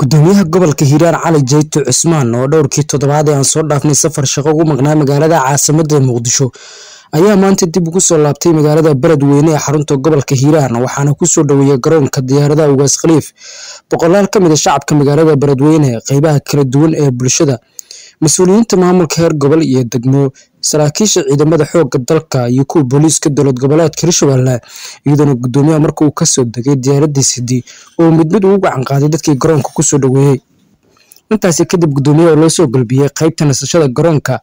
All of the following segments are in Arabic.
gudoomiyaha gobolka hiiraan cali jayto cismaan oo dhowrkii toddobaad ee aan soo dhaafnay safar shaqo ugu maqnaa magaalada caasimada muqdisho ayaa maanta dib ugu soo laabtay magaalada baradweyne ee xarunta gobolka hiiraan waxaana ku soo dhaweeyay garoonka diyaaradaha ugaas khaliif boqolaal ka mid ah shacabka magaalada baradweyne qaybaha kala duwan ee bulshada mas'uuliyiinta maamulka heer gobol iyo degmo saraakiisha ciidamada xoogga dalka iyo kuwa booliiska dowlad goboleedka Hirshabeelle iyadoo gudoomiyaha markii uu ka soo degay diyaaradiisii oo midmid ugu gacan qaaday dadkii garoonka ku soo dhaweeyay intaas kadib gudoomiyaha loo soo galbiyay qaybta nasashada garoonka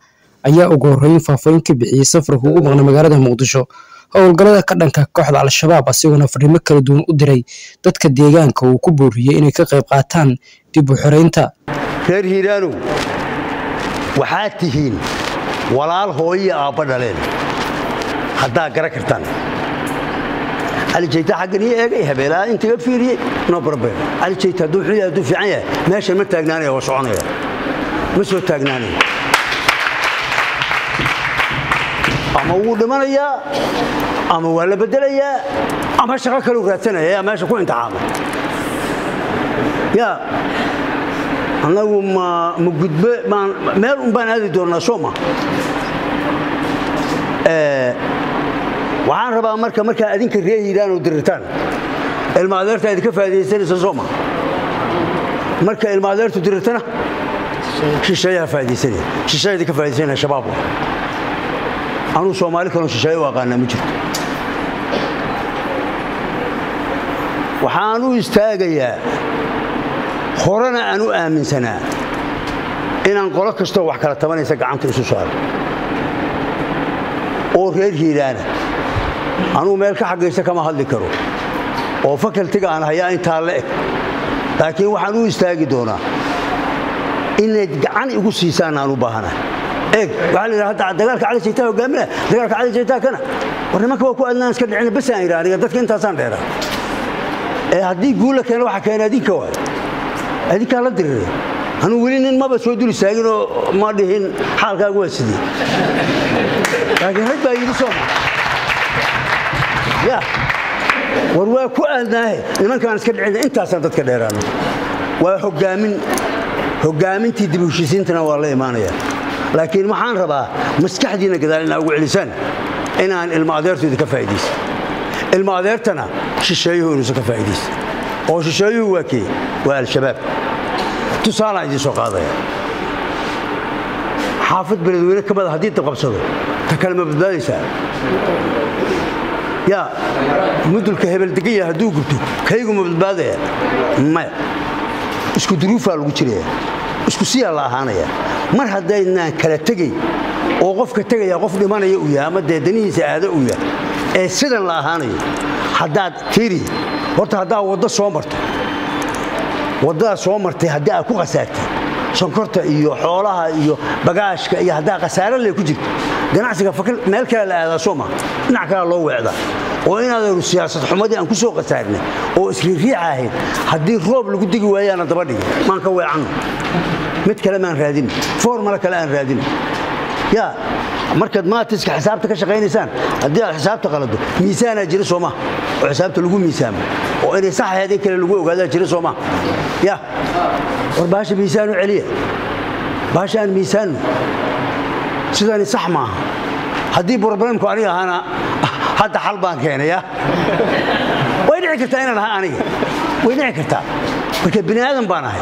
ayaa ugu horeeyay faafin ka bixiyay safarka ugu maqnaa magaalada Muqdisho howlgallada ka dhanka kooxda al-shabaab asiguna fariimo kala duwan u diray dadka deegaanka uu ku booriyay inay ka qayb qaataan dib u xoreynta reer Hiiraan وحاتهين ولال هوية أبدالين هذا كركتان اللي جيت حقني إيه هبلا أنت قلت فيري نبربه اللي جيت دوحية دوفعية ماشي متاجنانية وصعنية مش متاجنانية أما ود مريا أما ولا بدليا أما شغلك لوقتنا يا ماشي كون تعامل يا anagu ma gudbe meel un baan aadi doonaa Soomaa waxaan rabaa marka adinka reer Hiiraan oo diritaan ilmaadeerta idinka faa'iideysanaysa Soomaa marka ilmaadeertu diritana shisheeya faa'iideysanay shisheeya idinka faa'iideysanay shabaab anu Soomaali kanu shisheeya waqaana ma jirto waxaan u istaagayaa خورنا أنو آمن سنة إن أنقلك استوى حكرة تمانية سجعان ترسوسار أو غير هيران أنو مالك حق يستك ما هل ذكره أو فكر تجا أنا هيا إنتالك لكن وحنو يستاجدونا إن عن يقص يسان أنو بهنا إيه قال لي هذا دقالك على جيتها وجملة دقالك على جيتها كنا ورنا ما كوكو الناس كده عن بس عن إيران قدرت كنت أصلا غيره هدي يقول لك أنا وحكينا هدي كوار هذه كانت الدرجة. أنا ولين ما بسوي دول ساجنو ما دهين حال كأقوى سدي. لكن هاي بعيد سما. يا وروا كأنه إنما كان سكر عند أنت أصلا تتكلم عنه. وحجامين تدبوشين تناولي مانيا. لكن ما حن ربا مسكح دينا كذا لنا أقوى لسان. أنا المعذير تدك فايديس. المعذير تنا شو شيء هو نسك فايديس. أو شو شيء هو كي. والشباب تصارع دي سوق هذا حافظ بلدوينك كبر هديت تقبصه تكلم بداية ساعة يا مدل كهبل دقية هدوء قبته كيقوم بالبادية ما إيش كدروفه الوتشرية إيش كسي الله هانية مر هداي إننا كلتجي وقف كتجي وقف دمانة يويا ما دني سعادة ويا السر الله هانية هداد تيري ورت هدا وده صامرت وده صومرتي هدا أكو غساتي شنكرت إيو حولها إيو بقاش كإيو هدا غسالة اللي كجيت جناعسك فكر مالك لا صومة نعك الله وعدا وين هذا السياسة حمادي أنكو سوق غسالنا وإسرائيل عاهد هدي روب اللي قديك ويا أنا تبادي ما نكوي عنه مت كلام عن رادين فورم لك الآن رادين يا مركز ما تسك حسابتك شقي نسان هدي حسابتك غلطه ميزان أجري صومة وحسابته لقو ميزان وإني صح هذيك اللي لقوه وقال جري صومة يا والباشا ميزانه عليه باشا ميزانه سيداني صح معه هدي بربلمكو عليها أنا هذا حلبان كان يا وين عكرتها أنا أني وين عكرتها لكن بني آدم بانها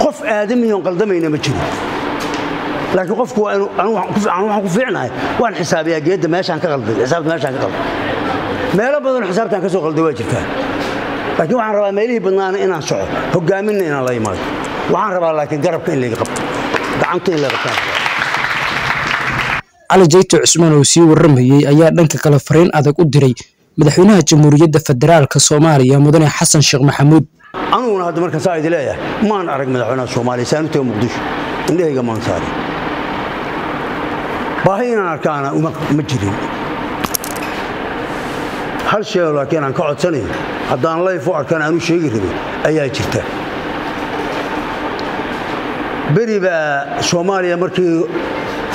قف آدم ينقل دمينا متشري لكن قفكو أنا وحكو فعنا وأنا حسابي يا جد ماشي عن كغلط حسابي ماشي عن كغلط ما ربضن حسابتي عن كسو غلط واجرتها لكن وحن ربا ميليه بدنا إنا نسعر هقاملنا إنا الله يماضي وحن ربا لكن قربك اللي قبل دعمتي اللي قبل على جيتو عثمان وسي والرمهي أيا دنك كلا فرين أدك أدري مدحونها جمهورية فدرال كصوماليا مدني حسن شيخ محمود أنا ونهاد مركز سعيد لايا ما نعرق مدحونها صوماليا سانتي ومقدوش اللي هي كمان ساري باهينا أركانا ومجرين هل شيء لكن أنا قعد سنة هذا الله يفوق كان أنا شيء غريب أيا جرته بري بصوماليا مركي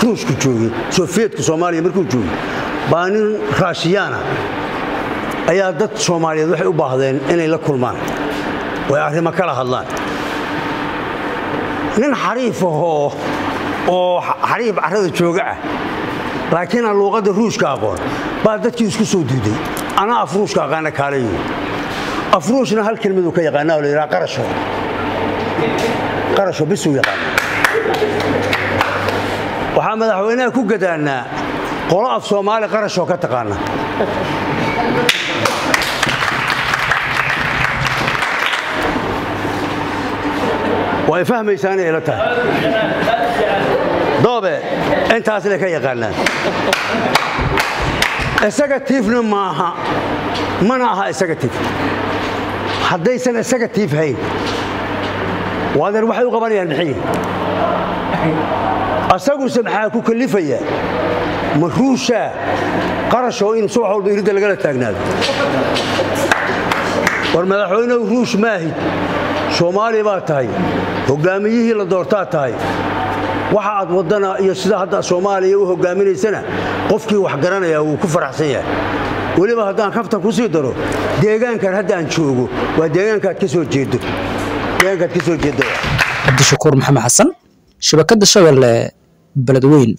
روس كجوجي سوفيت كصوماليا مركو جوجي بانين راشيانا أيادات صوماليا ذو حي وبعضين إني لكل مان ويعرف ما كره الله nin xariif ah oo xariib arada jooga ah laakiin luuqada ruushka aqoon baa dadkii isku soo diiday ana afruushka aqaana kaaleeyo afruushna hal kelmad uu ka yaqaan oo leeyahay qarasho qarasho bisu yaqaan waxa madaxweynaha ku gadaanaa qolo af Soomaali qarasho ka taqaana ويفهم إنساني إلى تها دوبة أنت أصلك يا قلنا السكتيف نماها مناها السكتيف حدي سنة السكتيف هاي وهذا الواحد وقبلي الحين أسقو سمحاكو كلفية مخروشة قرشوا إن صوحوا بيريد الجلة تجناد والملاحون وخروش ماهي Soomaali baa tahay hogaamiyihii la doortaa tahay waxa aad wadana iyo sida hadda Soomaaliya u hogaaminaysan qofkii wax garanaya uu ku faraxsan yahay waliba hadaan kafta ku sii daro deegaankan hadda aan joogo waa deegaankaad ka soo jeedo deegaankaad ka soo jeedo Cabdi Shukuur Maxamed Xasan shabakada Shabeelle baladweyne